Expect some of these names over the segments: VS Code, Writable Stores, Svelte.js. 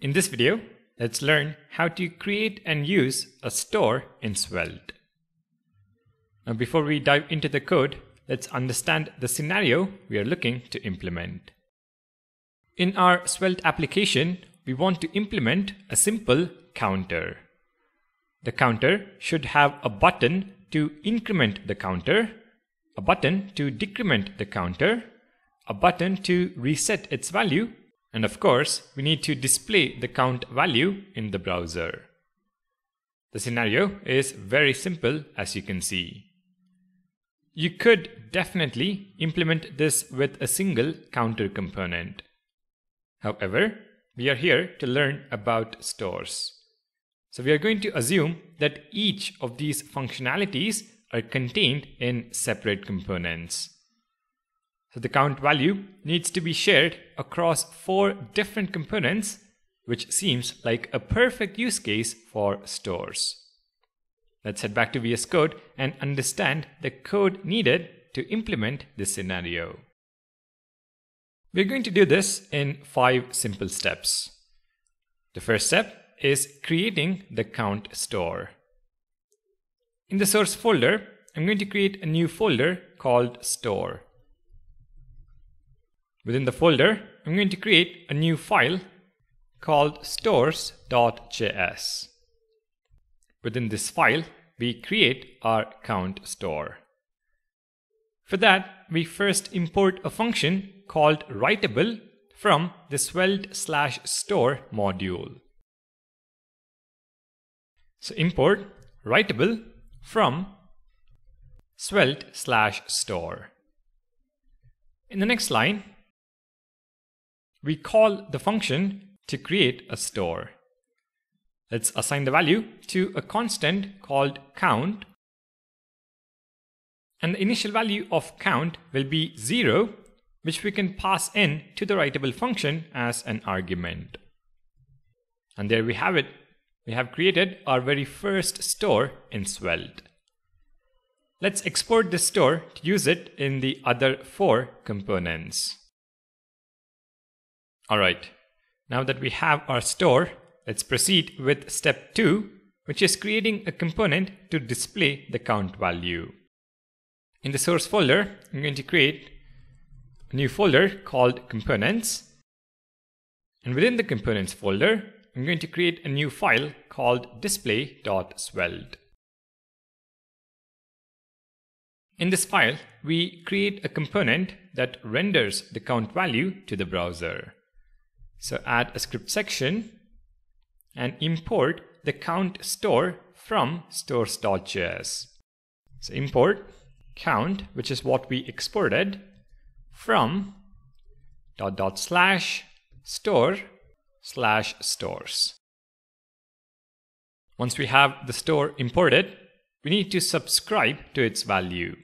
In this video, let's learn how to create and use a store in Svelte. Now, before we dive into the code, let's understand the scenario we are looking to implement. In our Svelte application, we want to implement a simple counter. The counter should have a button to increment the counter, a button to decrement the counter, a button to reset its value, and of course, we need to display the count value in the browser. The scenario is very simple, as you can see. You could definitely implement this with a single counter component. However, we are here to learn about stores. So we are going to assume that each of these functionalities are contained in separate components. So the count value needs to be shared across 4 different components, which seems like a perfect use case for stores. Let's head back to VS Code and understand the code needed to implement this scenario. We're going to do this in 5 simple steps. The first step is creating the count store. In the source folder, I'm going to create a new folder called store. Within the folder, I'm going to create a new file called stores.js. Within this file, we create our count store. For that, we first import a function called writable from the Svelte/store module. So import writable from Svelte/store. In the next line, we call the function to create a store. Let's assign the value to a constant called count, and the initial value of count will be 0, which we can pass in to the writable function as an argument. And there we have it. We have created our very first store in Svelte. Let's export this store to use it in the other 4 components. Alright, now that we have our store, let's proceed with step 2, which is creating a component to display the count value. In the source folder, I'm going to create a new folder called components. And within the components folder, I'm going to create a new file called display.svelte. In this file, we create a component that renders the count value to the browser. So add a script section and import the count store from stores.js. So import count, which is what we exported, from ../store/stores. Once we have the store imported, we need to subscribe to its value.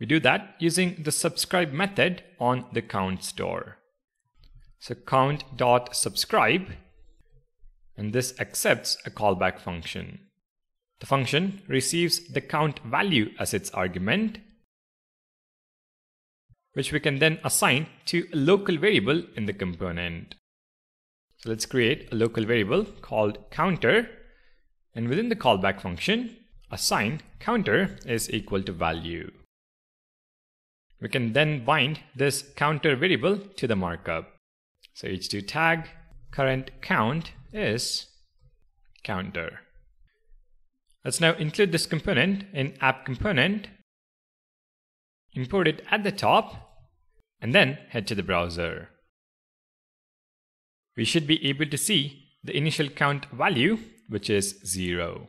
We do that using the subscribe method on the count store. So count.subscribe, and this accepts a callback function. The function receives the count value as its argument, which we can then assign to a local variable in the component. So let's create a local variable called counter, and within the callback function, assign counter is equal to value. We can then bind this counter variable to the markup. So h2 tag current count is counter. Let's now include this component in app component, import it at the top, and then head to the browser. We should be able to see the initial count value, which is 0.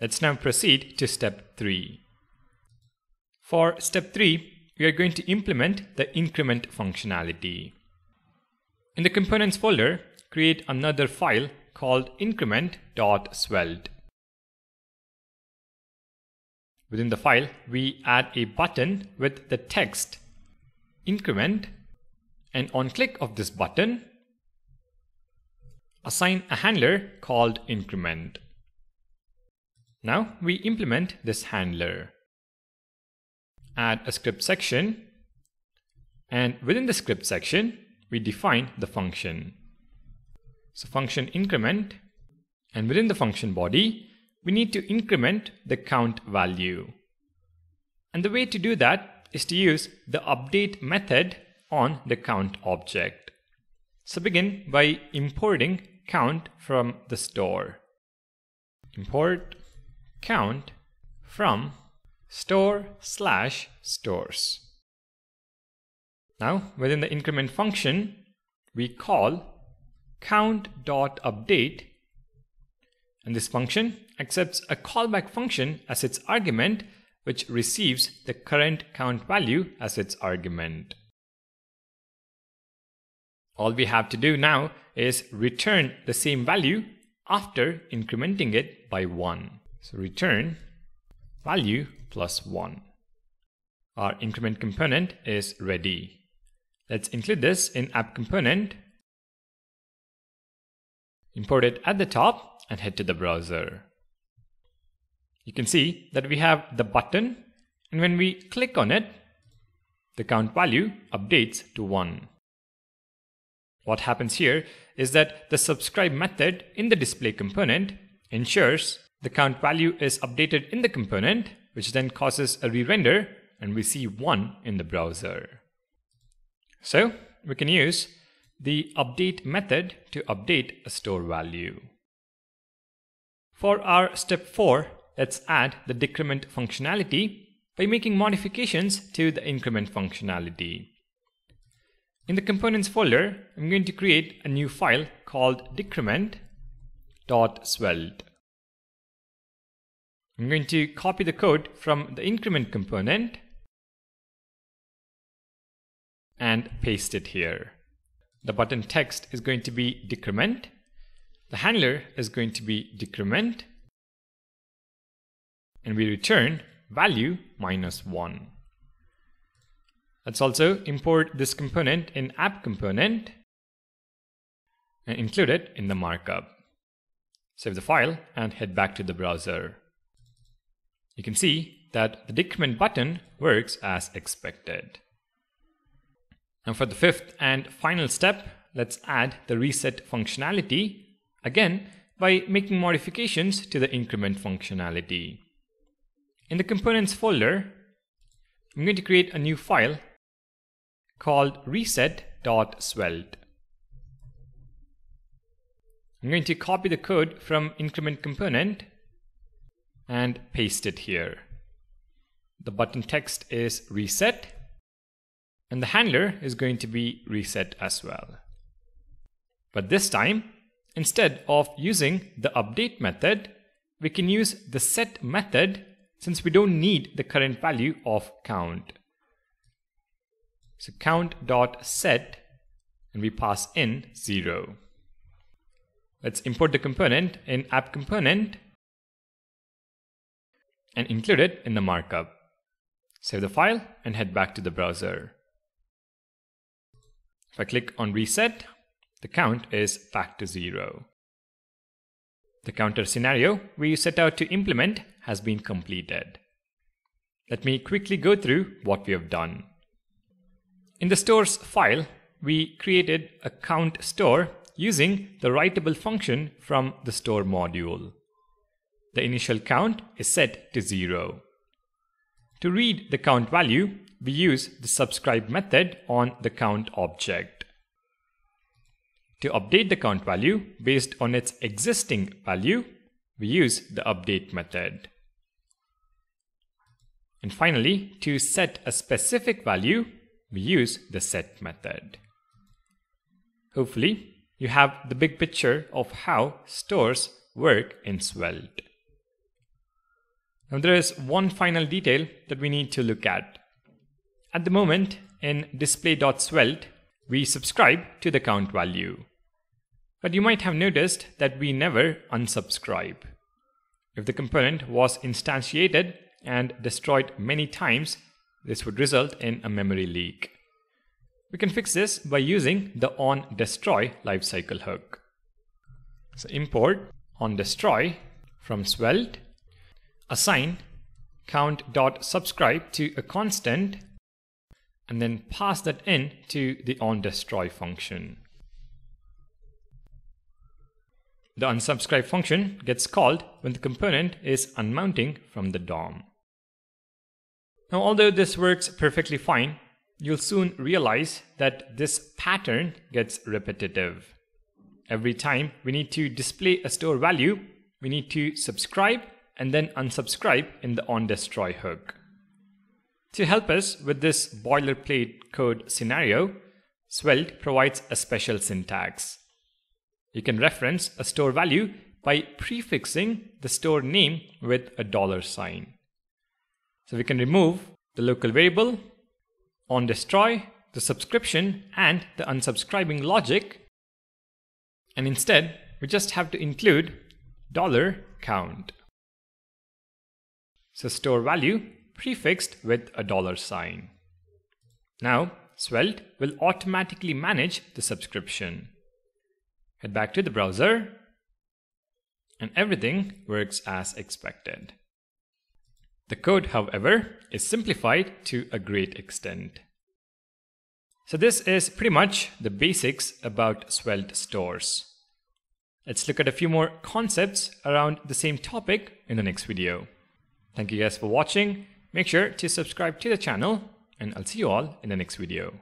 Let's now proceed to step 3. For step 3, we are going to implement the increment functionality. In the components folder, create another file called increment.svelte. Within the file, we add a button with the text increment, and on click of this button, assign a handler called increment. Now we implement this handler. Add a script section, and within the script section, we define the function. So function increment, and within the function body, we need to increment the count value. And the way to do that is to use the update method on the count object. So begin by importing count from the store. Import count from store/stores. Now within the increment function, we call count.update, and this function accepts a callback function as its argument, which receives the current count value as its argument. All we have to do now is return the same value after incrementing it by 1. So return value plus 1. Our increment component is ready. Let's include this in app component. Import it at the top and head to the browser. You can see that we have the button, and when we click on it, the count value updates to 1. What happens here is that the subscribe method in the display component ensures the count value is updated in the component, which then causes a re-render, and we see 1 in the browser. So we can use the update method to update a store value. For our step 4, let's add the decrement functionality by making modifications to the increment functionality. In the components folder, I'm going to create a new file called decrement.svelte. I'm going to copy the code from the increment component and paste it here. The button text is going to be decrement. The handler is going to be decrement. And we return value -1. Let's also import this component in app component and include it in the markup. Save the file and head back to the browser. You can see that the decrement button works as expected. And for the 5th and final step, let's add the reset functionality, again by making modifications to the increment functionality. In the components folder, I'm going to create a new file called reset.svelte. I'm going to copy the code from increment component and paste it here. The button text is reset, and the handler is going to be reset as well. But this time, instead of using the update method, we can use the set method, since we don't need the current value of count. So count.set, and we pass in 0. Let's import the component in app component and include it in the markup. Save the file and head back to the browser. If I click on reset, the count is back to 0. The counter scenario we set out to implement has been completed. Let me quickly go through what we have done. In the stores file, we created a count store using the writable function from the store module. The initial count is set to 0. To read the count value, we use the subscribe method on the count object. To update the count value based on its existing value, we use the update method. And finally, to set a specific value, we use the set method. Hopefully, you have the big picture of how stores work in Svelte. Now there is one final detail that we need to look at. At the moment, in display.svelte, we subscribe to the count value. But you might have noticed that we never unsubscribe. If the component was instantiated and destroyed many times, this would result in a memory leak. We can fix this by using the onDestroy lifecycle hook. So import onDestroy from Svelte, assign count.subscribe to a constant, and then pass that in to the onDestroy function. The unsubscribe function gets called when the component is unmounting from the DOM. Now, although this works perfectly fine, you'll soon realize that this pattern gets repetitive. Every time we need to display a store value, we need to subscribe and then unsubscribe in the onDestroy hook. To help us with this boilerplate code scenario, Svelte provides a special syntax. You can reference a store value by prefixing the store name with a $. So we can remove the local variable, onDestroy, the subscription, and the unsubscribing logic. And instead, we just have to include $count. So store value prefixed with a $. Now, Svelte will automatically manage the subscription. Head back to the browser, and everything works as expected. The code, however, is simplified to a great extent. So this is pretty much the basics about Svelte stores. Let's look at a few more concepts around the same topic in the next video. Thank you guys for watching. Make sure to subscribe to the channel, and I'll see you all in the next video.